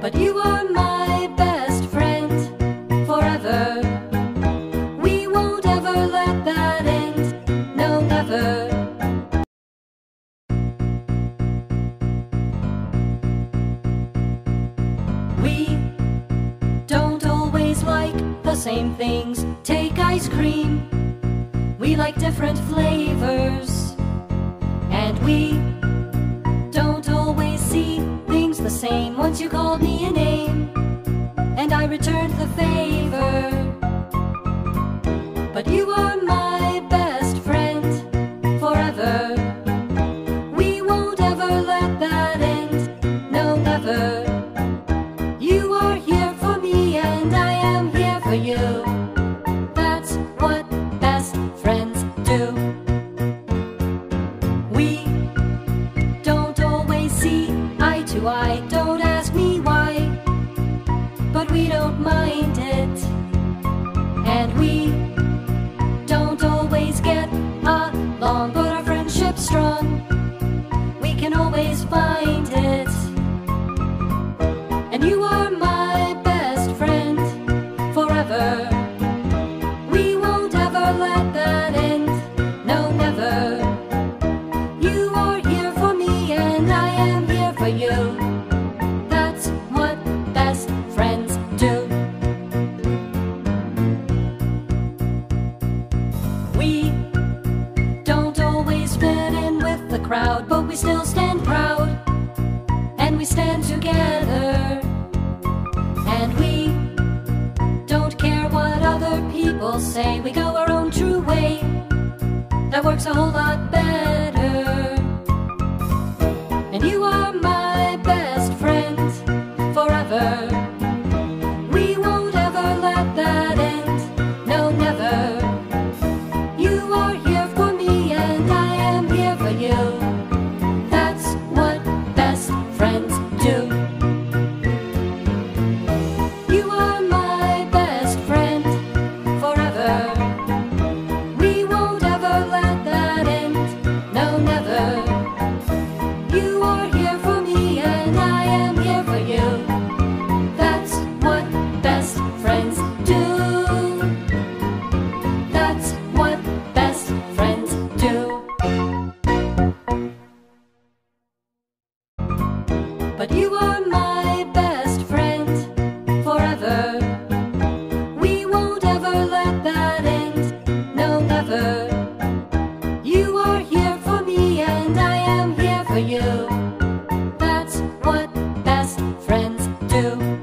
but you were my best friend forever. We won't ever let that end, no, never. We don't always like the same things. Take ice cream, we like different flavors, and we don't always see things the same. Once you called me a name, and I returned the favor, but you were my best friend forever. We won't ever let that end, no, never. You are here for me, and I am here for you. That's what best friends do. We don't always see eye to eye. Don't ask me why, but we don't mind it. And we don't always get along, but our friendship's strong. We can always find it. And you are my best friend forever. We won't ever let that end, no, never. You are here for me, and I am here for you. That's what best friends do. We don't always fit in with the crowd, but we still stand proud, and we stand together. And we don't care what other people say. We go our own true way. That works a whole lot better. And you are my best friend forever. We won't ever let that end, no, never. You are here for me, and I am here for you. That's what best friends do. But you are my best friend forever. We won't ever let that end, no, never. You are here for me, and I am here for you. That's what best friends do.